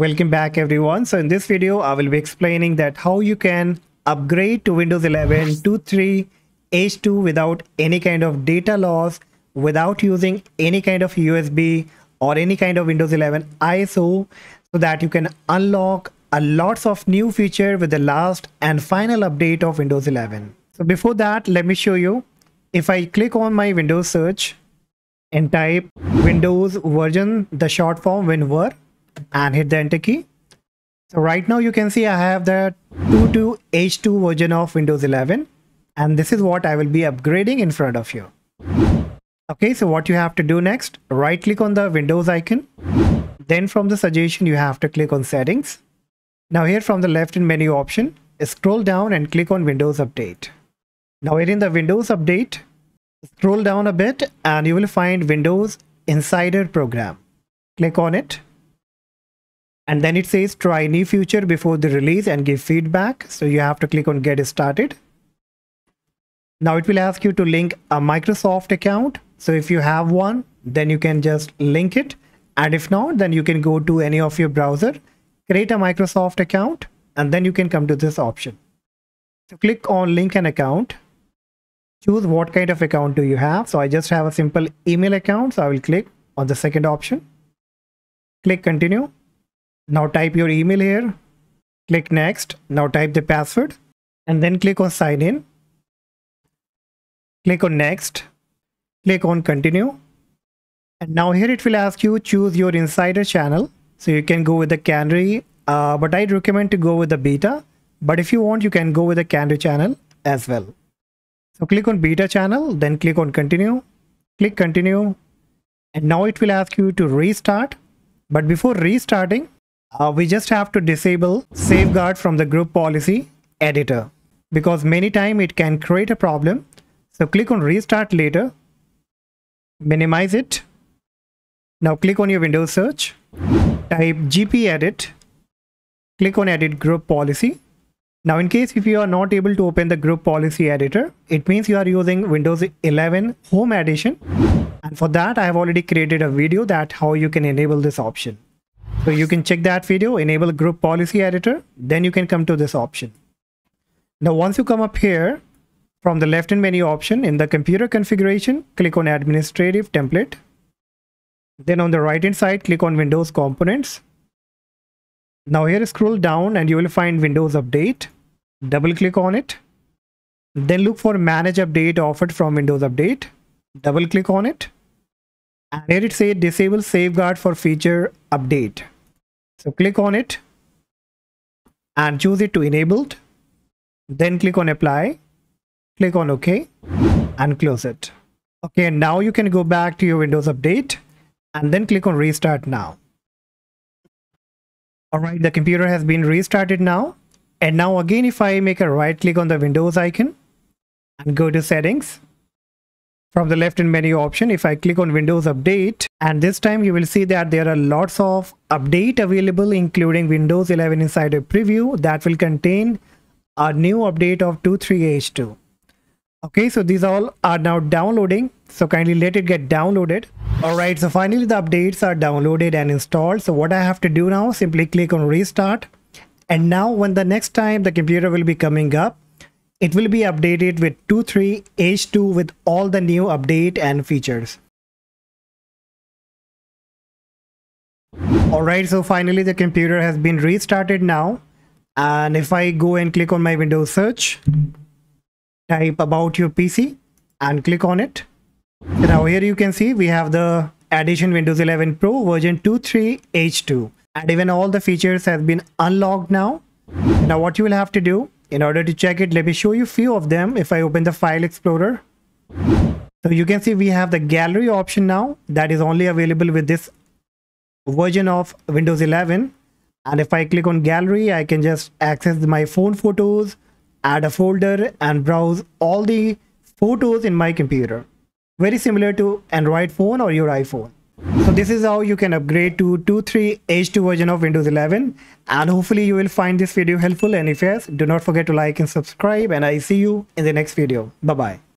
Welcome back everyone. So in this video, I will be explaining that how you can upgrade to Windows 11 23H2 without any kind of data loss, without using any kind of USB or any kind of Windows 11 ISO, so that you can unlock a lots of new feature with the last and final update of Windows 11. So before that, let me show you. If I click on my Windows search and type Windows version, the short form winver, and hit the enter key. So right now you can see I have the 22H2 version of Windows 11, and this is what I will be upgrading in front of you. Okay, so what you have to do next, right click on the Windows icon, then from the suggestion you have to click on settings. Now here from the left in menu option, scroll down and click on Windows Update. Now here in the Windows Update, scroll down a bit and you will find Windows Insider Program. Click on it. And then it says try new feature before the release and give feedback. So you have to click on get started. Now it will ask you to link a Microsoft account. So if you have one, then you can just link it. And if not, then you can go to any of your browser, create a Microsoft account, and then you can come to this option. So click on link an account. Choose what kind of account do you have. So I just have a simple email account. So I will click on the second option. Click continue. Now type your email here, click next, now type the password and then click on sign in, click on next, click on continue, and now here it will ask you choose your insider channel. So you can go with the Canary, but I'd recommend to go with the beta, but if you want you can go with the Canary channel as well. So click on beta channel, then click on continue, click continue, and now it will ask you to restart, but before restarting we just have to disable safeguard from the Group Policy Editor, because many times it can create a problem. So click on restart later, minimize it. Now click on your Windows search, type gpedit, click on edit group policy. Now in case if you are not able to open the Group Policy Editor, it means you are using Windows 11 Home Edition, and for that I have already created a video that how you can enable this option. So you can check that video, enable Group Policy Editor, then you can come to this option. Now once you come up here, from the left in menu option, in the computer configuration, click on administrative template. Then on the right hand side, click on Windows components. Now here scroll down and you will find Windows Update. Double click on it. Then look for manage update offered from Windows Update. Double click on it. And here it says disable safeguard for feature update. So click on it and choose it to enabled, then click on apply, click on OK and close it. Okay, and now you can go back to your Windows Update and then click on restart now. Alright, the computer has been restarted now, and now again if I make a right click on the Windows icon and go to settings, from the left in menu option, if I click on Windows Update, and this time you will see that there are lots of update available, including Windows 11 Insider Preview that will contain a new update of 23H2. Okay, so these all are now downloading, so kindly let it get downloaded. Alright, so finally the updates are downloaded and installed. So what I have to do now, simply click on restart, and now when the next time the computer will be coming up, it will be updated with 23H2 with all the new update and features. Alright, so finally the computer has been restarted now, and if I go and click on my Windows search, type about your PC and click on it. Now here you can see we have the edition Windows 11 Pro version 23H2, and even all the features have been unlocked now. Now what you will have to do, in order to check it, let me show you a few of them. If I open the file explorer, so you can see we have the gallery option now that is only available with this version of Windows 11. And if I click on gallery, I can just access my phone photos, add a folder and browse all the photos in my computer. Very similar to Android phone or your iPhone. So this is how you can upgrade to 23H2 version of Windows 11, and hopefully you will find this video helpful, and if yes, do not forget to like and subscribe, and I see you in the next video. Bye bye.